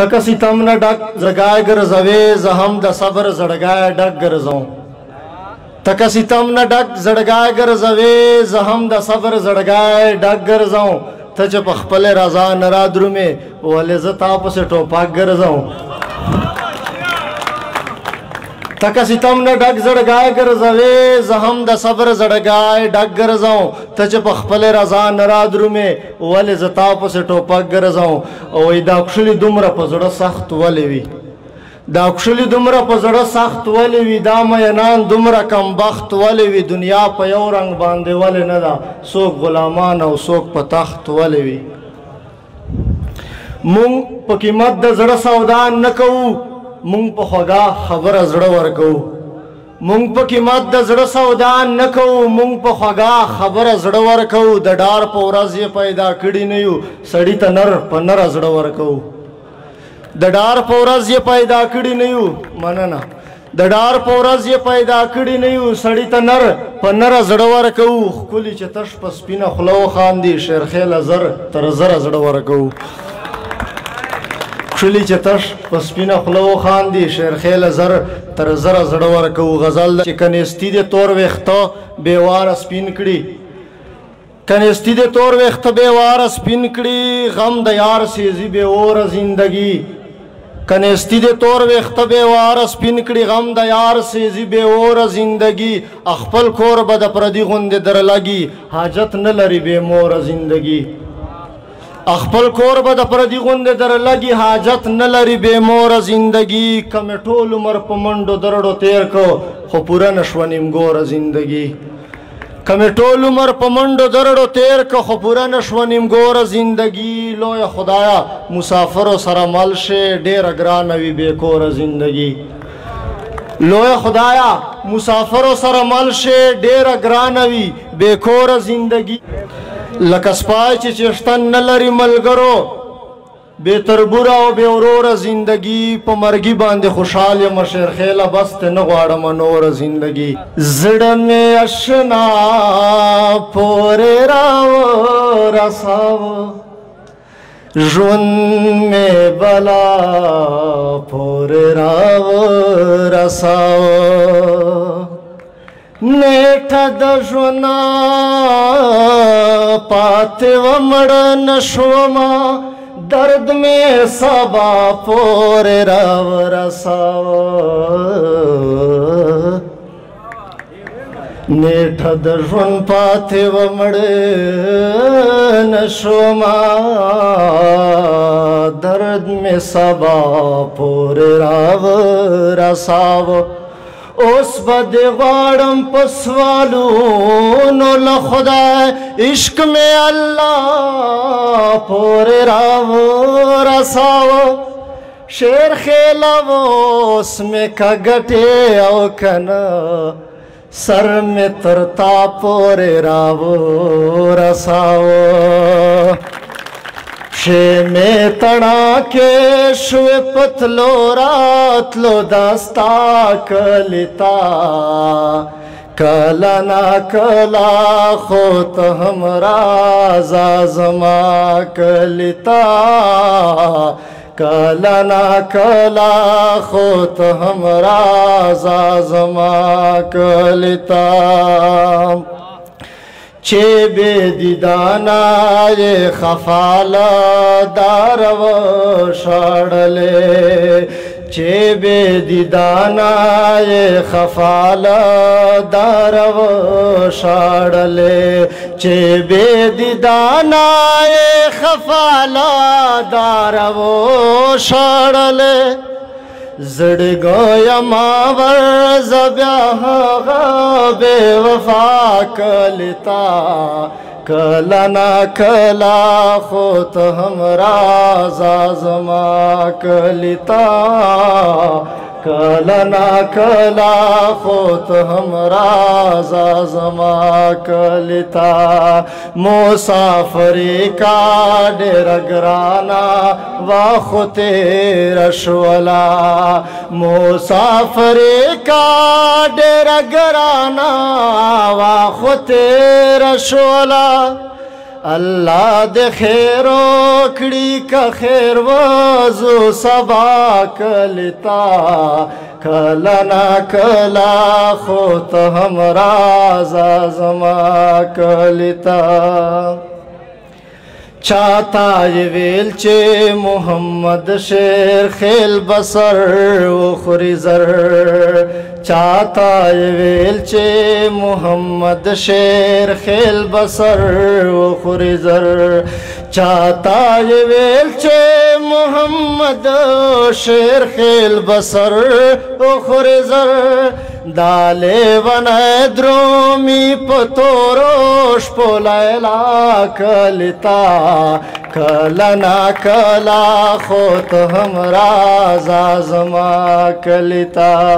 तक सितम न डक जगाए गरजवे जहम द सबर जड़गाए डक गरजों तक सितम न डक जड़गाए गरजवे जहम द सबर जड़गाए डक गरजों तच पखपल रजा नराद्रु में वले जताप से टोपाक गरजों तक सितम न डग जड़गाए गरजवे जहम द सबर जड़गाए डग गरजों तच पखपल रजा नराद्रु में वले जताप से टोपाक गरजों ओई दाक्षली दुमरा पजड़ सख्त वलेवी दाक्षली दुमरा पजड़ सख्त वलेवी दामयनान दुमरा कम बख्त वलेवी दुनिया पे यो रंग बांधे वाले नदा सोक गुलामान और सोक पतख्त वलेवी मुंग पकीमत द जड़ सौदान न कहू मुंग पे होगा खबर जड़ वर्गो मुंग पे कीमत जड़ सौदान न कहू मुंग पे होगा खबर जड़ वर्गो द डार पौराज ये पैदा किड़ी नहीं सड़ी तनर पनर जड़ वर्गो द डार पौराज ये पैदा किड़ी नहीं मनना द डार पौराज ये पैदा किड़ी नहीं सड़ी तनर पनर जड़ वर्गो कुली चतश पस्पिना खुलो खान दी शेरखेल अजर तरजर जड़ वर्गो شلی چتش پسپینا خلو خان دی شیرخیل زر تر زر زڑور کو غزل چې کنيستی د تور وخته بیوار سپین کړي کنيستی د تور وخته بیوار سپین کړي غم د یار سیزی به اور زندگی کنيستی د تور وخته بیوار سپین کړي غم د یار سیزی به اور زندگی خپل کور بد پردی غوند در لګي حاجت نه لري به مور زندگی अखपल कोर बद परदी गुंद दर लगी हाजत न लरी बेमोर जिंदगी कमेटोल उमर पमंडो दरडो तेर को खो पूरा नश्वनिम गोर जिंदगी कमेटोल उमर पमंडो दरडो तेर को खो पूरा नश्वनिम गोर जिंदगी लोया खुदाया मुसाफरो सरमल शे डेर अगरा नवी बेकोर जिंदगी लोया खुदाया मुसाफरो सरमल शे डेर अगरा नवी बेकोर जिंदगी लकस्पाय चिचेष्टन नलरी मलगरो बेतरबुरा ओ बेवरोर जिंदगी पमरगी बांधे खुशहाल या शेरखेल बस्त नगवाड़ मनोर जिंदगी जड़ में अशना पोरे राव रसाव जुन में बला पोरे राव रसाव नेठ दशुना पाते वमड़ नशोमा दर्द में सबा पोरे राव रसाओ नेठ दशुन पाते वमड़ नशोमा दर्द में सबा पोरे राव रसाओ उस बदे वाड़म पसवालू नो ल खुदा इश्क में अल्लाह पोरे राव रसाओ शेर खेला वो उसमें कगटे आओ कना सर में तरता पोरे राव रसाओ शे में तड़ा के शुए पतलो रात लो दास्ता कलिता कला ना कला खोत हमरा जाजमा कलिता कला ना कला खोत हमरा जाजमा कलिता चे बेदीदाना ये खफाला दारव शाड़ले चे बेदीदाना ये खफाला दारव शाड़ले चे बेदीदाना ये खफाला दारव शाड़ले जड़ गोया मावर जब्याहा बेवफा कलिता कला ना कला खोत हमरा जाजमा कलिता कला ना कला खोत हमरा जाजमा कलिता मुसाफरी का डेरा गराना वाह तेरा शोला मुसाफरी का डेरा गराना वाह तेरा शोला अल्लाह दे खेरो खड़ी का खेर वो बाजो सबा कलता कलना कला खो तो हमरा जमा कलता चाहता ये वेलचे मोहम्मद शेर खेल बसर उखरी जर चाहता ये वेलचे मोहम्मद शेर खेल बसर उखरी जर चाहता ये वेलचे मोहम्मद शेर खेल बसर उखरी जर दाले वनाय द्रोमी पतोरोश पोलैला कलता कलना कला खो तो हमरा जाजमा कलता।